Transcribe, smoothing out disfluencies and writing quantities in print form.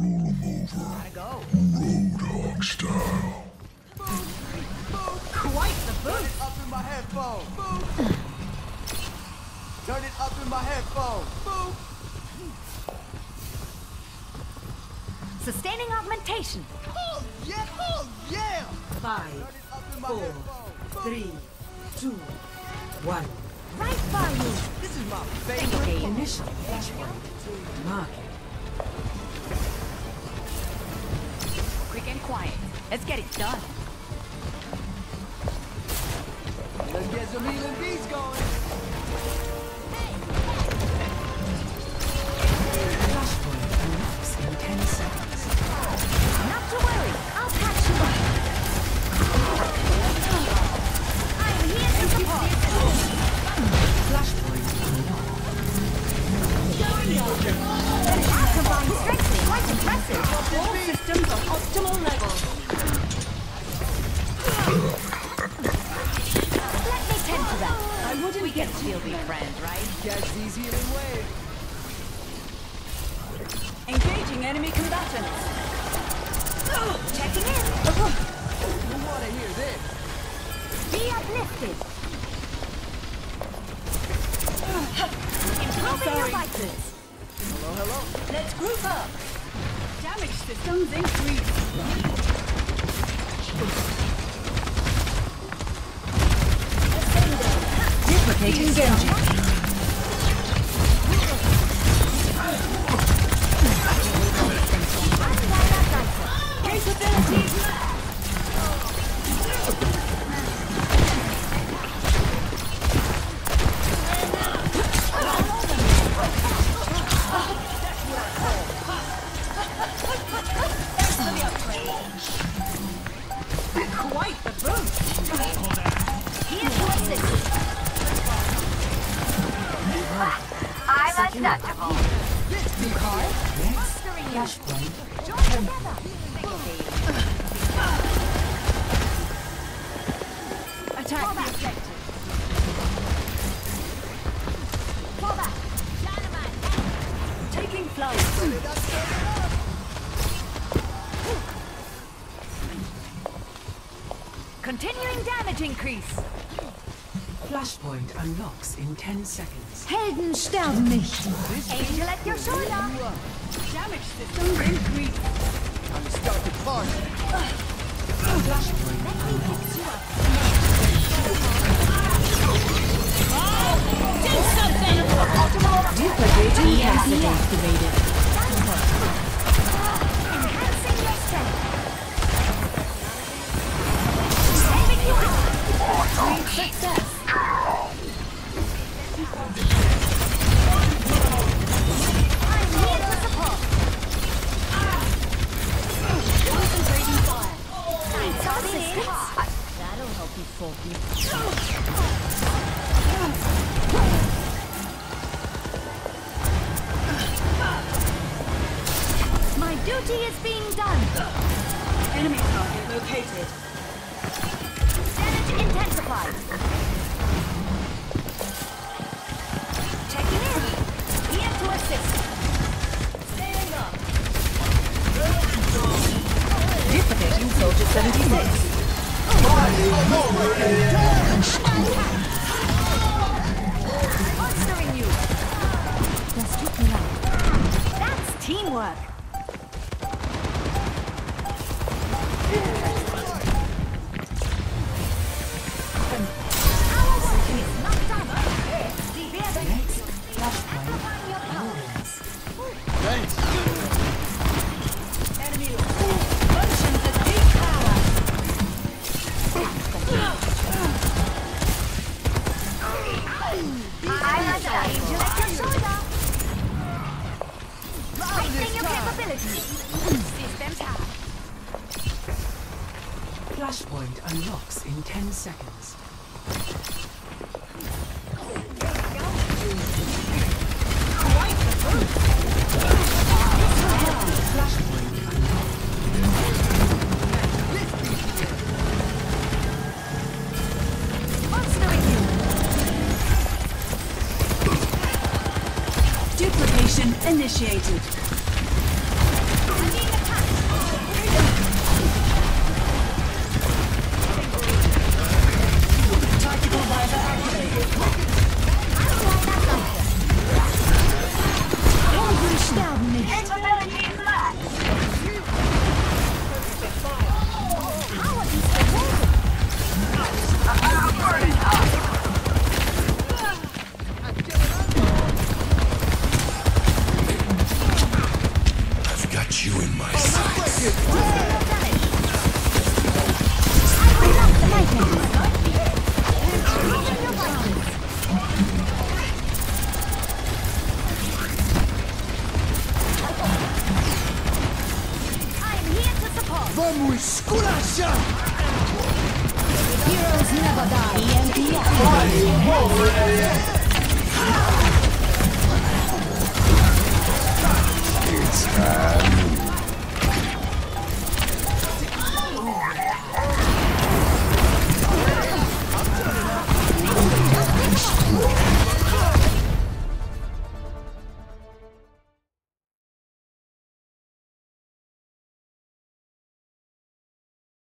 Gotta go. Road Hog style. Quite the boost. Turn it up in my headphone. Turn it up in my headphone. Sustaining augmentation. Oh yeah! Oh yeah! 5, 4, 3, 2, 1. Right by you. This is my favorite. Initial flashpoint. Mark it. Quick and quiet. Let's get it done. Let's get some EMPs going. Hey! Flashpoint unlocks in 10 seconds. Not to worry, I'll catch you up. I'm here to support. Flashpoint unlocked. Going on. And our combined strength is quite impressive. All systems on optimal level. We can still be friends, right? That's easier than way. Engaging enemy combatants. Oh, checking in. You want to hear this? Be uplifted. Improving your vices. Hello, hello. Let's group up. Damage systems increase. Engaging. Quite the boost. Here's your signal. I'm untouchable. Flashpoint. Attack the objective. Fall back. Shadowman. Taking flight. Continuing damage increase. Flashpoint unlocks in 10 seconds. Helden sterben nicht. Angel at your shoulder. Damage system increase. I'm stuck at party. Flashpoint. Let me pick you up. Do something! Duplicating acid activated. Enhancing your strength. Saving you up. Great success. That'll help you focus. My duty is being done. Enemy target located. Damage intensified. Checking in. Here to assist. Sailing up. Duplicating soldier 76. Monstering you. That's teamwork. Our work is not done. Next, Flashpoint. Enemy lost. Flashpoint unlocks in 10 seconds. Flashpoint unlocked. Monstering you. Duplication initiated. you in my sights. I'm here to support. Vamos esculachar. Heroes never die. EMP.